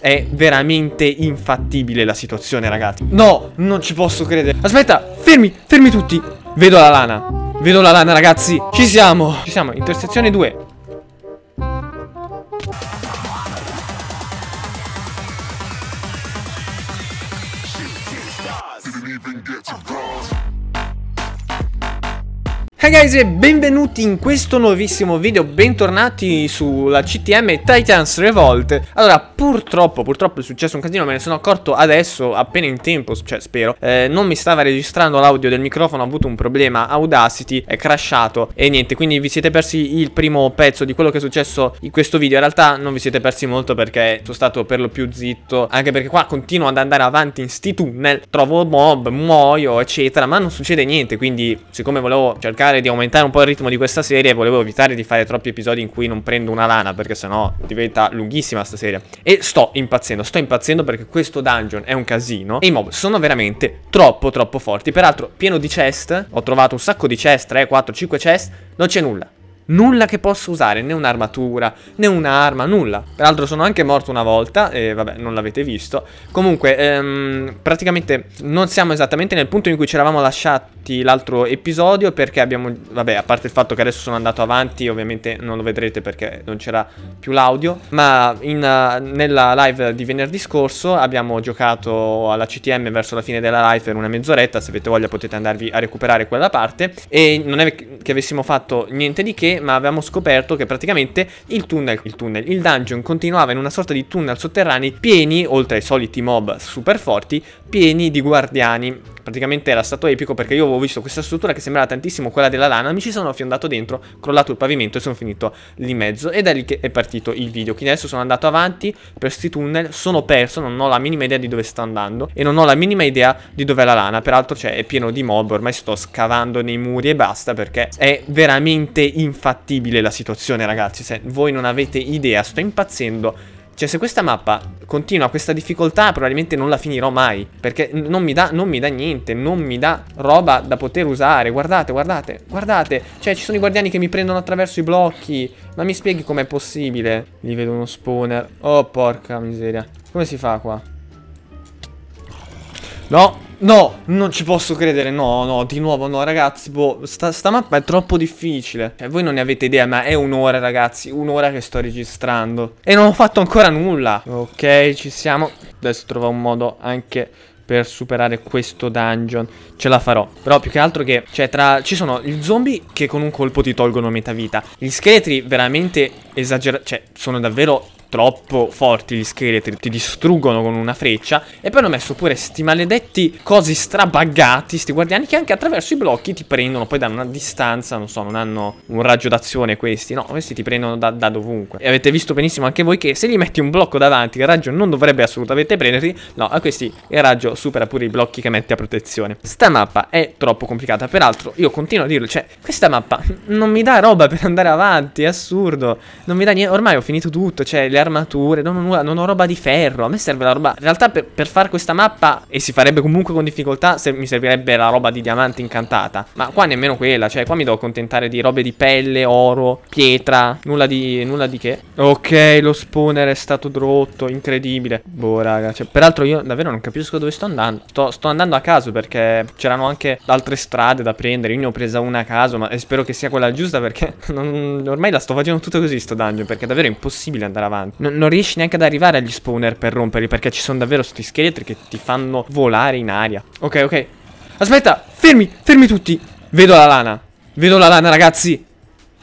È veramente infattibile la situazione, ragazzi. No, non ci posso credere. Aspetta, fermi, fermi tutti. Vedo la lana. Vedo la lana, ragazzi. Ci siamo. Ci siamo, intersezione 2. Hey guys e benvenuti in questo nuovissimo video, bentornati sulla CTM Titans Revolt. Allora purtroppo è successo un casino, me ne sono accorto adesso appena in tempo, cioè spero. Non mi stava registrando l'audio del microfono, ho avuto un problema, Audacity è crashato e niente, quindi vi siete persi il primo pezzo di quello che è successo in questo video. In realtà non vi siete persi molto perché sono stato per lo più zitto, anche perché qua continuo ad andare avanti in sti tunnel, trovo mob, muoio eccetera, ma non succede niente, quindi siccome volevo cercare di aumentare un po' il ritmo di questa serie, volevo evitare di fare troppi episodi in cui non prendo una lana, perché sennò diventa lunghissima sta serie. E sto impazzendo perché questo dungeon è un casino e i mob sono veramente troppo forti. Peraltro pieno di chest, ho trovato un sacco di chest, 3, 4, 5 chest, non c'è nulla. Nulla che posso usare, né un'armatura, né un'arma, nulla. Peraltro sono anche morto una volta e vabbè, non l'avete visto. Comunque, praticamente non siamo esattamente nel punto in cui ci eravamo lasciati l'altro episodio, perché abbiamo, vabbè, a parte il fatto che adesso sono andato avanti, ovviamente non lo vedrete perché non c'era più l'audio, ma nella live di venerdì scorso abbiamo giocato alla CTM verso la fine della live per una mezz'oretta. Se avete voglia potete andarvi a recuperare quella parte. E non è che avessimo fatto niente di che, ma avevamo scoperto che praticamente il dungeon continuava in una sorta di tunnel sotterranei pieni, oltre ai soliti mob super forti, pieni di guardiani. Praticamente era stato epico perché io avevo visto questa struttura che sembrava tantissimo quella della lana, mi ci sono affiondato dentro, crollato il pavimento e sono finito lì in mezzo, ed è lì che è partito il video. Quindi adesso sono andato avanti per sti tunnel, sono perso, non ho la minima idea di dove sto andando e non ho la minima idea di dov'è la lana. Peraltro cioè, è pieno di mob, ormai sto scavando nei muri e basta perché è veramente infattibile la situazione, ragazzi. Se voi non avete idea, sto impazzendo. Cioè se questa mappa continua questa difficoltà probabilmente non la finirò mai, perché non mi dà niente, non mi dà roba da poter usare. Guardate, guardate, guardate. Cioè ci sono i guardiani che mi prendono attraverso i blocchi. Ma mi spieghi com'è possibile? Lì vedo uno spawner. Oh porca miseria. Come si fa qua? No, no, non ci posso credere, no, di nuovo no, ragazzi, boh, sta mappa è troppo difficile. Cioè, voi non ne avete idea, ma è un'ora, ragazzi, un'ora che sto registrando e non ho fatto ancora nulla. Ok, ci siamo. Adesso trovo un modo anche per superare questo dungeon. Ce la farò. Però più che altro che, cioè, ci sono gli zombie che con un colpo ti tolgono metà vita. Gli scheletri veramente esagerati, cioè, sono davvero troppo forti gli scheletri, ti distruggono con una freccia. E poi hanno messo pure sti maledetti cosi strabuggati, sti guardiani che anche attraverso i blocchi ti prendono, poi danno una distanza, non so, non hanno un raggio d'azione questi. No, questi ti prendono da dovunque. E avete visto benissimo anche voi che se gli metti un blocco davanti il raggio non dovrebbe assolutamente prenderti. No, a questi il raggio supera pure i blocchi che metti a protezione. Sta mappa è troppo complicata. Peraltro io continuo a dirlo, cioè questa mappa non mi dà roba per andare avanti, è assurdo. Non mi dà niente, ormai ho finito tutto, cioè armature, non ho roba di ferro. A me serve la roba, in realtà per fare questa mappa, e si farebbe comunque con difficoltà, se mi servirebbe la roba di diamante incantata, ma qua nemmeno quella. Cioè qua mi devo contentare di robe di pelle, oro, pietra, nulla di che. Ok, lo spawner è stato rotto, incredibile. Boh raga, cioè, peraltro io davvero non capisco dove sto andando. Sto andando a caso perché c'erano anche altre strade da prendere, io ne ho presa una a caso, ma spero che sia quella giusta perché ormai la sto facendo tutto così sto dungeon, perché è davvero impossibile andare avanti. Non riesci neanche ad arrivare agli spawner per romperli, perché ci sono davvero sti scheletri che ti fanno volare in aria. Ok, ok. Aspetta, fermi, fermi tutti. Vedo la lana. Vedo la lana, ragazzi.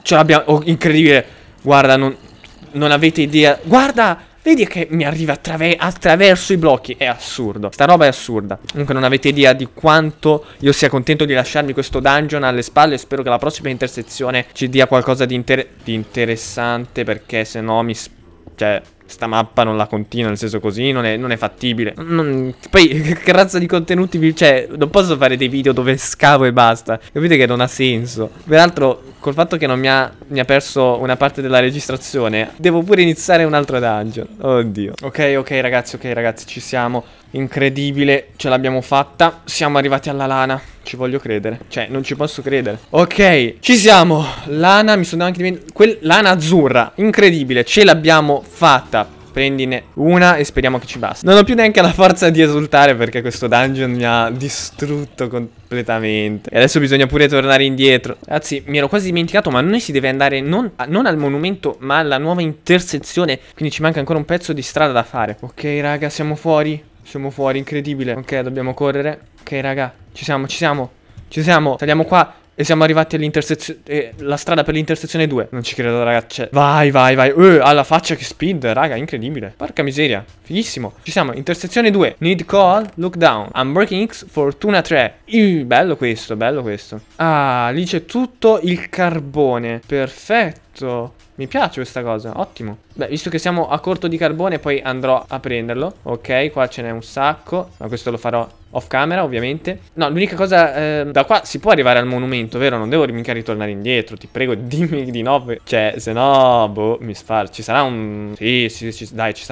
Ce l'abbiamo. Oh, incredibile. Guarda, non avete idea. Guarda, vedi che mi arriva attraverso i blocchi. È assurdo. Sta roba è assurda. Comunque non avete idea di quanto io sia contento di lasciarmi questo dungeon alle spalle. Spero che la prossima intersezione ci dia qualcosa di interessante, perché se no mi spiego. Cioè, sta mappa non la continua, nel senso così, non è fattibile. Poi, che razza di contenuti, cioè, non posso fare dei video dove scavo e basta. Capite che non ha senso. Peraltro, col fatto che non mi ha perso una parte della registrazione, devo pure iniziare un altro dungeon. Oddio. Ok, ragazzi, ci siamo. Incredibile, ce l'abbiamo fatta. Siamo arrivati alla lana. Ci voglio credere. Cioè, non ci posso credere. Ok, ci siamo. Lana, mi sono anche dimenticato. Lana azzurra. Incredibile, ce l'abbiamo fatta. prendine una e speriamo che ci basti. Non ho più neanche la forza di esultare perché questo dungeon mi ha distrutto completamente. E adesso bisogna pure tornare indietro. Ragazzi, mi ero quasi dimenticato, ma noi si deve andare non al monumento, ma alla nuova intersezione. Quindi ci manca ancora un pezzo di strada da fare. Ok, raga, siamo fuori. Siamo fuori, incredibile. Ok, dobbiamo correre. Ok, raga, ci siamo. Saliamo qua. E siamo arrivati all'intersezione. La strada per l'intersezione 2. Non ci credo, ragazze. Vai. Alla faccia che speed, raga, incredibile. Porca miseria, fighissimo. Ci siamo, intersezione 2. Need call, look down. I'm breaking X, fortuna 3. Bello questo, bello questo. Ah, lì c'è tutto il carbone. Perfetto. Mi piace questa cosa, ottimo. Beh, visto che siamo a corto di carbone, poi andrò a prenderlo. Ok, qua ce n'è un sacco. Ma questo lo farò off camera, ovviamente. No, l'unica cosa, da qua si può arrivare al monumento, vero? Non devo mica ritornare indietro, ti prego, dimmi di no. Cioè, se no, boh, mi sfarzo. Ci sarà un... Sì, dai, ci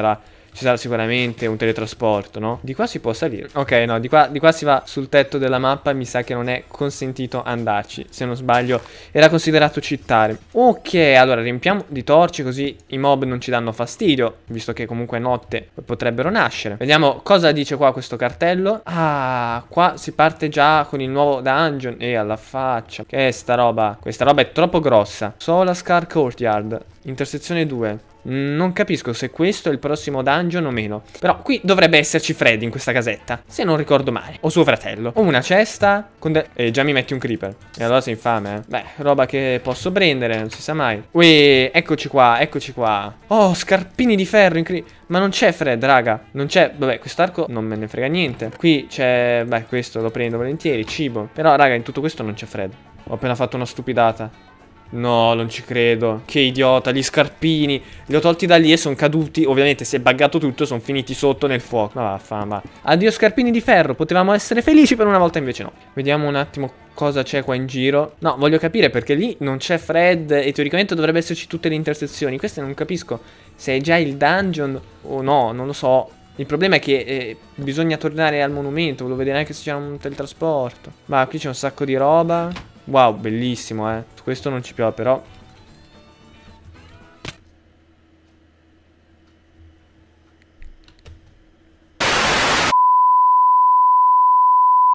sarà sicuramente un teletrasporto, no? Di qua si può salire. Ok, no, di qua si va sul tetto della mappa. Mi sa che non è consentito andarci. Se non sbaglio, era considerato città. Ok, allora riempiamo di torce, così i mob non ci danno fastidio, visto che comunque è notte, potrebbero nascere. Vediamo cosa dice qua questo cartello. Ah, qua si parte già con il nuovo dungeon. E alla faccia, che è sta roba? Questa roba è troppo grossa. Solascar Courtyard, intersezione 2. Non capisco se questo è il prossimo dungeon o meno. Però qui dovrebbe esserci Fred in questa casetta, se non ricordo male. O suo fratello. O una cesta con già mi metti un creeper. E allora sei infame, eh. Beh, roba che posso prendere, non si sa mai. Uè, eccoci qua, eccoci qua. Oh, scarpini di ferro, incredibile. Ma non c'è Fred, raga. Non c'è. Vabbè, quest'arco non me ne frega niente. Qui c'è... Beh, questo lo prendo volentieri, cibo. Però, raga, in tutto questo non c'è Fred. Ho appena fatto una stupidata. No, non ci credo. Che idiota, gli scarpini. Li ho tolti da lì e sono caduti. Ovviamente si è buggato tutto, sono finiti sotto nel fuoco. Ma vaffanculo. Addio scarpini di ferro. Potevamo essere felici per una volta, invece no. Vediamo un attimo cosa c'è qua in giro. No, voglio capire perché lì non c'è Fred e teoricamente dovrebbe esserci tutte le intersezioni. Queste non capisco se è già il dungeon o no, non lo so. Il problema è che bisogna tornare al monumento. Volevo vedere anche se c'è un teletrasporto. Ma qui c'è un sacco di roba. Wow, bellissimo, eh. Questo non ci piove, però.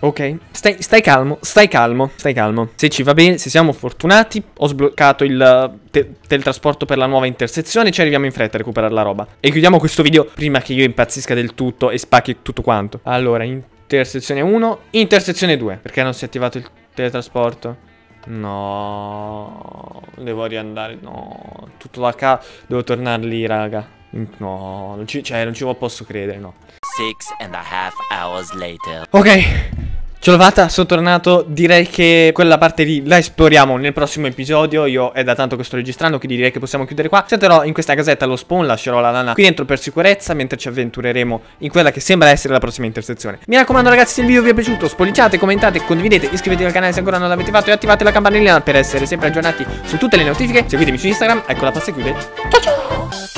Ok, stai calmo. Se ci va bene, se siamo fortunati, ho sbloccato il teletrasporto per la nuova intersezione. Ci arriviamo in fretta a recuperare la roba. E chiudiamo questo video prima che io impazzisca del tutto e spacchi tutto quanto. Allora, intersezione 1, intersezione 2. Perché non si è attivato il teletrasporto? No, devo riandare. No, tutto da capo. Devo tornare lì, raga. No, non ci posso credere, no. 6.5 hours later. Ok. Ce l'ho fatta, sono tornato, direi che quella parte lì la esploriamo nel prossimo episodio. Io è da tanto che sto registrando, quindi direi che possiamo chiudere qua. Setterò in questa casetta lo spawn, lascerò la lana qui dentro per sicurezza, mentre ci avventureremo in quella che sembra essere la prossima intersezione. Mi raccomando ragazzi, se il video vi è piaciuto, spolliciate, commentate, condividete, iscrivetevi al canale se ancora non l'avete fatto e attivate la campanellina per essere sempre aggiornati su tutte le notifiche. Seguitemi su Instagram, ecco la pasta chiude. Ciao ciao!